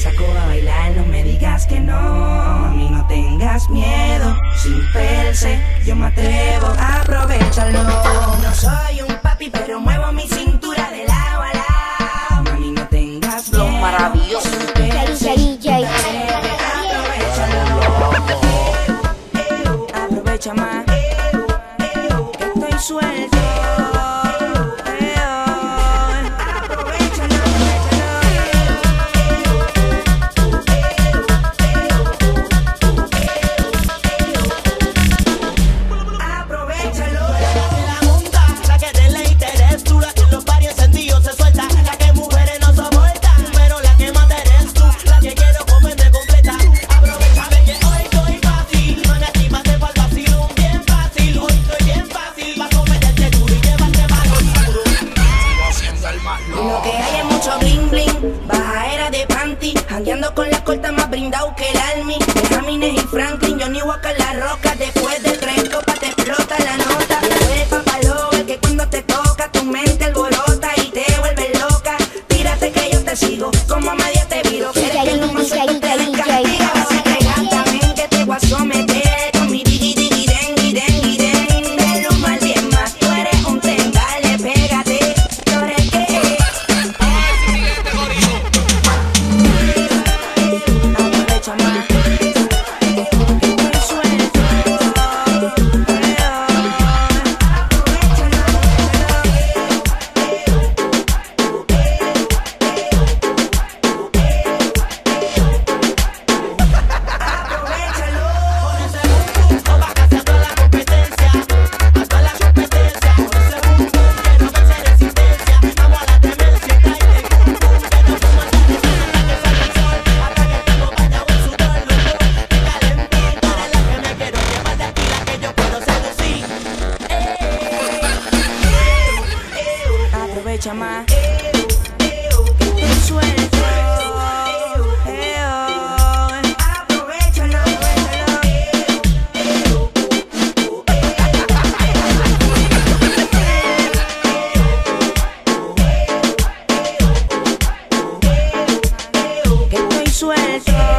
sacó a bailar, no me digas que no. Mami, no tengas miedo, sin perse, yo me atrevo, aprovechalo. No soy un papi, pero muevo mi cintura de lado a lado. Mami, no tengas miedo, lo maravilloso perse, DJ. Aprovechalo, aprovecha más, que estoy suelto. Jangueando con las cortas más brindado que el Army, Benjamines y Franklin, Johnny Walker, la roca. Después de 3 copas te explota la nota. Eres papalover que cuando te toca tu mente alborota y te vuelve loca. Tírate que yo te sigo, como a media te viro. Quieres que los más sueltos te den castiga. Vas a pegar también que te voy a someter con mi digididididén. De los mal 10 más, tú eres un ten, dale, pégate. No requees. Aprovecha más, que suelto. Aprovechalo, aprovechalo, que estoy suelto.